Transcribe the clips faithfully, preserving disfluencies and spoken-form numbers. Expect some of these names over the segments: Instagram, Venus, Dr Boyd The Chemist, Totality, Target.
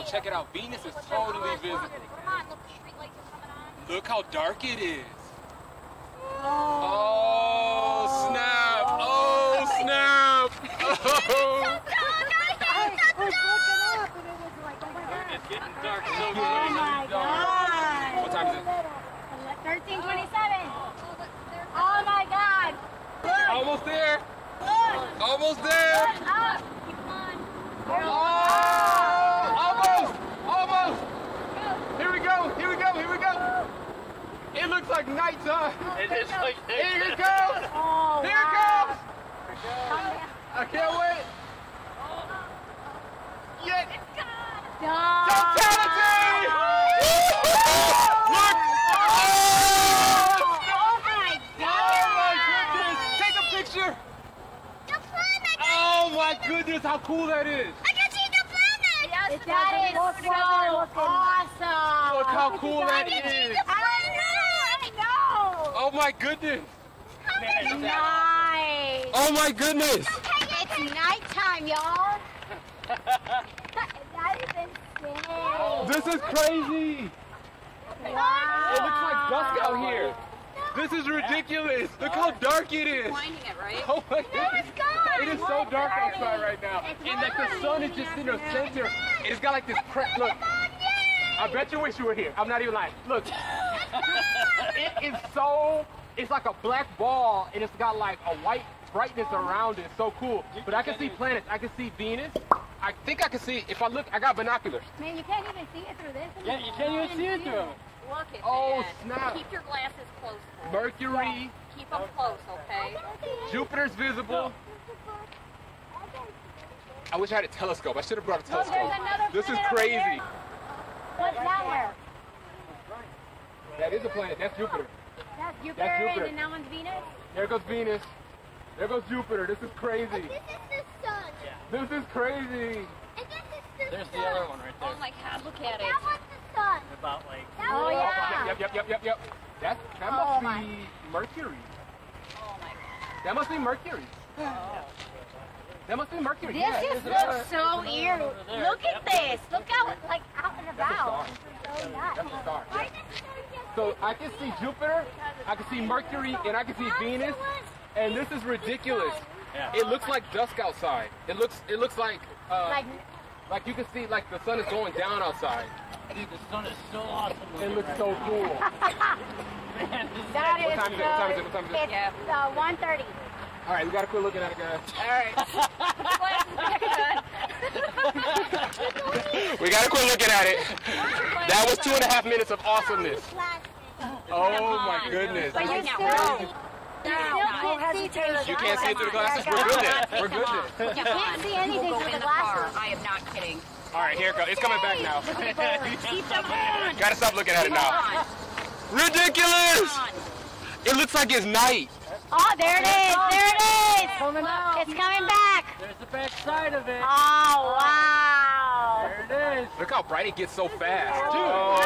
So check it out. Venus is totally visible. Look how dark it is. Oh, snap. Oh, snap. Oh. It's getting dark so good. Oh, my God. What time is it? thirteen twenty-seven. Oh, my God. Look. Almost there. Look. Almost there. Look up. Keep on. Oh, almost. Almost. Here we go. Here we go. Here we go. It looks like nighttime. It is like nighttime. Here it goes. Oh, here it goes. I can't wait. Yes. Done. Totality! Look! Oh! Oh my God! Oh my goodness! Take a picture! The planet! Oh my goodness, how cool that is! I can see the planet! Yes, that is so awesome! Look how cool that is! I can see the planet! I know! Oh my goodness! Nice! Oh my goodness! It's nighttime, y'all! This is crazy! Wow. It looks like dusk out here. This is ridiculous. Look how dark it is. It's blinding it, right? Oh my goodness. It is so dark outside right now. And like the sun is just in the center. It's got like this crap. Look. I bet you wish you were here. I'm not even lying. Look. It is so, it's like a black ball and it's got like a white brightness around it. It's so cool. But I can see planets. I can see Venus. I think I can see, if I look, I got binoculars. Man, you can't even see it through this. Yeah, you can't even see it through. Look at that. Oh, snap. Keep your glasses close. Mercury. Keep them close, okay? Jupiter's visible. I wish I had a telescope. I should have brought a telescope. This is crazy. What's that where? That is a planet. That's Jupiter. That's Jupiter, and then that one's Venus? There goes Venus. There goes Jupiter. This is crazy. This is the sun. This is crazy. And this is the There's sun. the other one right there. Oh my God, look at that it. That one's the sun. It's about like. That oh, yeah. Yep, yep, yep, yep, yep. That, that must oh, be my. Mercury. Oh my God. That must be Mercury. Oh. That must be Mercury. This yeah, just looks so eerie. Look at yep. this. Look out, like out and about. That's a star. That's a star. Yeah. So I can see Jupiter, I can see Mercury, and I can see Venus. And this is ridiculous. Yeah. It looks like dusk outside. It looks, it looks like, uh, like, like you can see, like the sun is going down outside. Dude, the sun is so awesome. It looks right so now. cool. Man, that is, what time is it? What time is it? What time is it? It's yeah. uh, one thirty. All right, we gotta quit looking at it, guys. All right. We gotta quit looking at it. That was two and a half minutes of awesomeness. Oh my goodness. But you still. No, no, can't see through the you can't see it through the glasses. We're good at it. We're good at it. You can't see anything through the glasses. I am not kidding. All right, here it goes. It's coming back now. Keep them on. Gotta stop looking at it now. Ridiculous! It looks like it's night. Oh, there it is. There it is. It's coming back. It's coming back. There's the back side of it. Oh, wow. There it is. Look how bright it gets so fast. Dude. Oh,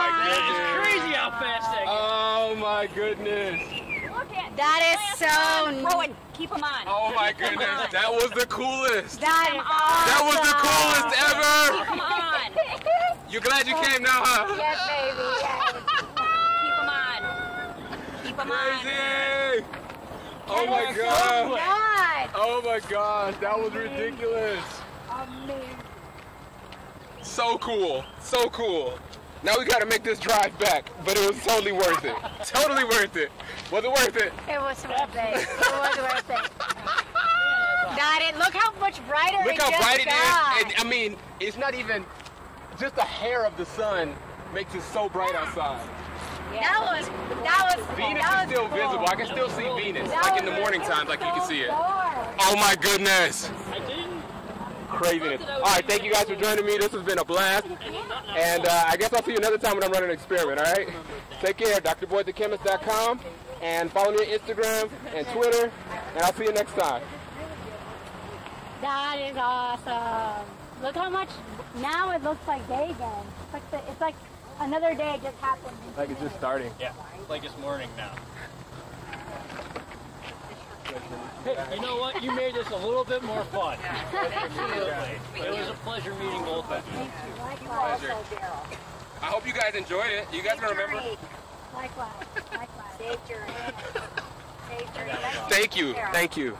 my goodness. It's crazy how fast that gets. Oh, my goodness. That is so... Rowan, keep them on. Oh my goodness, that was the coolest. That is awesome. That was the coolest ever. Keep them on. You're glad you came now, huh? Yes, baby, yes. Keep them on. Keep them on. Crazy. Oh my God. Oh my God, that was ridiculous. Amazing. So cool, so cool. Now we gotta make this drive back, but it was totally worth it. Totally worth it. Was it worth it? It was worth it. It was worth it. Got it. Look how much brighter it is. Look how bright it is. And, I mean, it's not even, just a hair of the sun makes it so bright outside. Yeah. That was, that was Venus that was is still cool. visible. I can still see cool. Venus, that like in the morning time, like so you can see it. Dark. Oh my goodness. I didn't. Craziness. All right, thank you guys for joining me. This has been a blast. And uh, I guess I'll see you another time when I'm running an experiment, all right? Take care. Dr Boyd the chemist dot com. And follow me on Instagram and Twitter. And I'll see you next time. That is awesome. Look how much, now it looks like day again. It's like, the, it's like another day just happened. Like it's just starting. Yeah, it's like it's morning now. Hey, you know what? You made this a little bit more fun. Absolutely. It was a pleasure meeting both of you. Pleasure. I hope you guys enjoyed it. You guys gonna remember? Likewise. Likewise. Safe journey. Safe journey. Thank you. Thank you.